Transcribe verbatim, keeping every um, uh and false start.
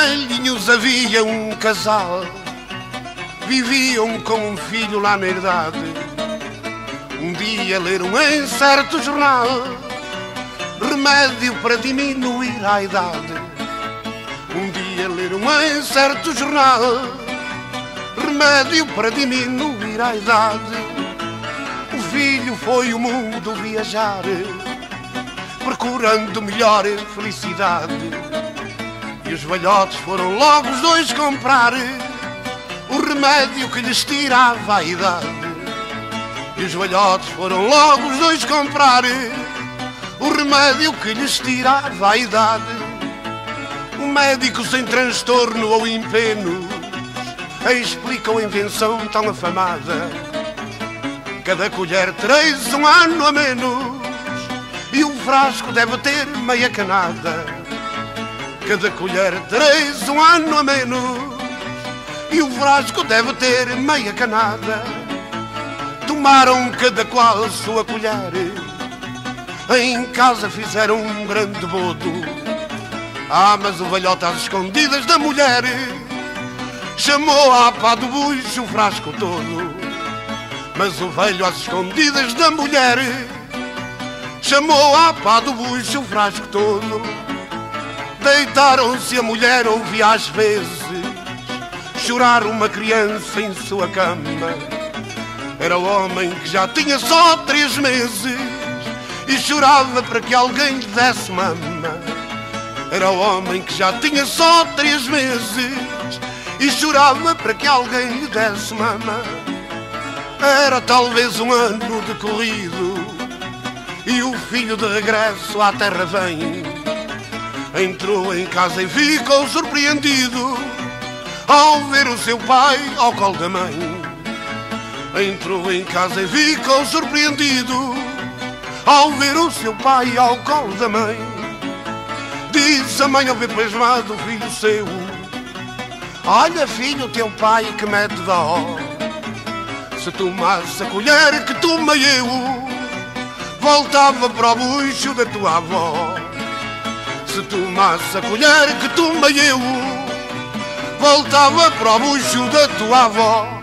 velhinhos havia um casal, viviam com um filho lá na herdade. Um dia leram em certo jornal remédio para diminuir a idade. Um dia leram em certo jornal remédio para diminuir a idade. O filho foi o mundo viajar, procurando melhor felicidade. E os velhotes foram logo os dois comprar o remédio que lhes tirava a idade. E os velhotes foram logo os dois comprar o remédio que lhes tirava a idade. O médico sem transtorno ou empenos explica a invenção tão afamada. Cada colher três um ano a menos e um frasco deve ter meia canada. Cada colher três um ano a menos e um frasco deve ter meia canada. Tomaram cada qual sua colher, em casa fizeram um grande bodo. Ah, mas o velhote às escondidas da mulher chamou à pá do bucho o frasco todo. Mas o velho às escondidas da mulher chamou à pá do bucho o frasco todo. Deitaram-se, a mulher ouvia às vezes chorar uma criança em sua cama. Era o homem que já tinha só três meses e chorava para que alguém lhe desse mama. Era o homem que já tinha só três meses e chorava para que alguém lhe desse mama. Era talvez um ano decorrido e o filho de regresso à terra vem. Entrou em casa e ficou surpreendido ao ver o seu pai ao colo da mãe. Entrou em casa e ficou surpreendido ao ver o seu pai ao colo da mãe. Diz a mãe ao ver pasmado o filho seu: olha filho, teu pai que mete dó. Se tomasse a colher que tomei eu, voltava para o bucho da tua avó. Se tomasse a colher que tomei eu, voltava para o bucho da tua avó.